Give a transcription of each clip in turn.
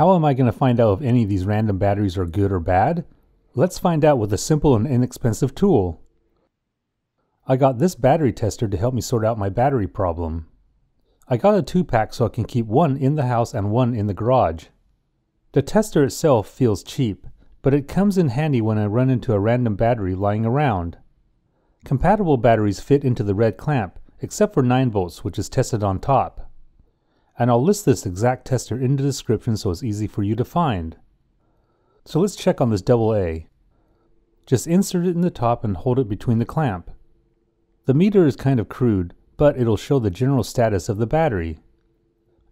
How am I going to find out if any of these random batteries are good or bad? Let's find out with a simple and inexpensive tool. I got this battery tester to help me sort out my battery problem. I got a 2-pack so I can keep one in the house and one in the garage. The tester itself feels cheap, but it comes in handy when I run into a random battery lying around. Compatible batteries fit into the red clamp, except for 9 volts, which is tested on top. And I'll list this exact tester in the description so it's easy for you to find. So let's check on this AA. Just insert it in the top and hold it between the clamp. The meter is kind of crude, but it'll show the general status of the battery.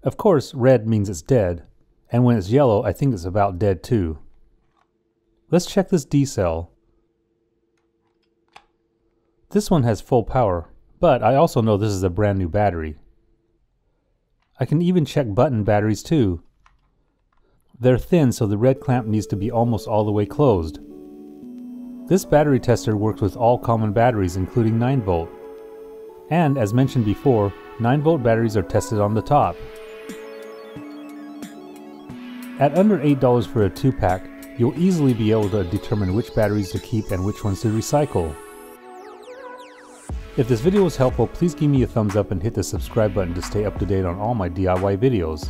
Of course, red means it's dead, and when it's yellow, I think it's about dead too. Let's check this D cell. This one has full power, but I also know this is a brand new battery. I can even check button batteries too. They're thin, so the red clamp needs to be almost all the way closed. This battery tester works with all common batteries, including 9 volt. And as mentioned before, 9 volt batteries are tested on the top. At under $8 for a 2-pack, you'll easily be able to determine which batteries to keep and which ones to recycle. If this video was helpful, please give me a thumbs up and hit the subscribe button to stay up to date on all my DIY videos.